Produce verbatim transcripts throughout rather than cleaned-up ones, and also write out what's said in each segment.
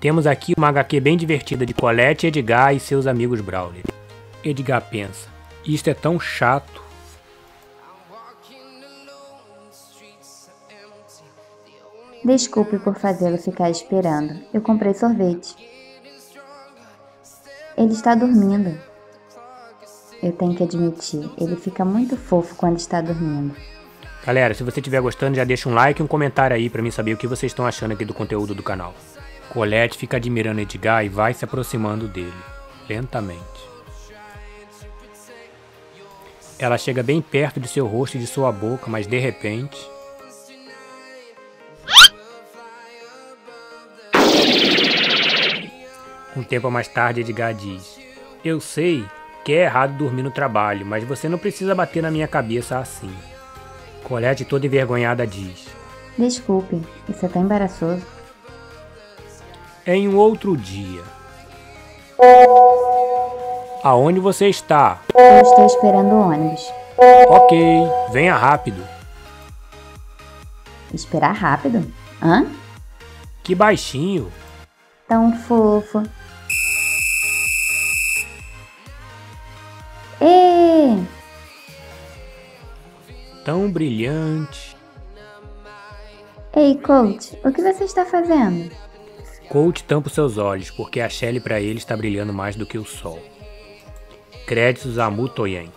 Temos aqui uma agá quê bem divertida de Colette, Edgar e seus amigos Brawler. Edgar pensa, isto é tão chato. Desculpe por fazê-lo ficar esperando. Eu comprei sorvete. Ele está dormindo. Eu tenho que admitir, ele fica muito fofo quando está dormindo. Galera, se você estiver gostando, já deixa um like e um comentário aí pra mim saber o que vocês estão achando aqui do conteúdo do canal. Colette fica admirando Edgar e vai se aproximando dele, lentamente. Ela chega bem perto de seu rosto e de sua boca, mas de repente... Um tempo mais tarde, Edgar diz, eu sei que é errado dormir no trabalho, mas você não precisa bater na minha cabeça assim. Colette, toda envergonhada, diz, desculpe, isso é tão embaraçoso. Em um outro dia. Aonde você está? Eu estou esperando o ônibus. Ok, venha rápido. Esperar rápido? Hã? Que baixinho. Tão fofo. E... Tão brilhante. Ei, Coach, o que você está fazendo? Coach tampa os seus olhos, porque a Shelly para ele está brilhando mais do que o sol. Créditos a Mutoyen.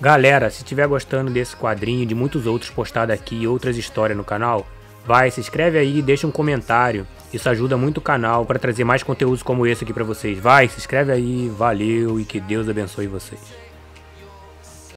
Galera, se estiver gostando desse quadrinho e de muitos outros postados aqui e outras histórias no canal, vai, se inscreve aí e deixa um comentário. Isso ajuda muito o canal para trazer mais conteúdos como esse aqui para vocês. Vai, se inscreve aí, valeu e que Deus abençoe vocês.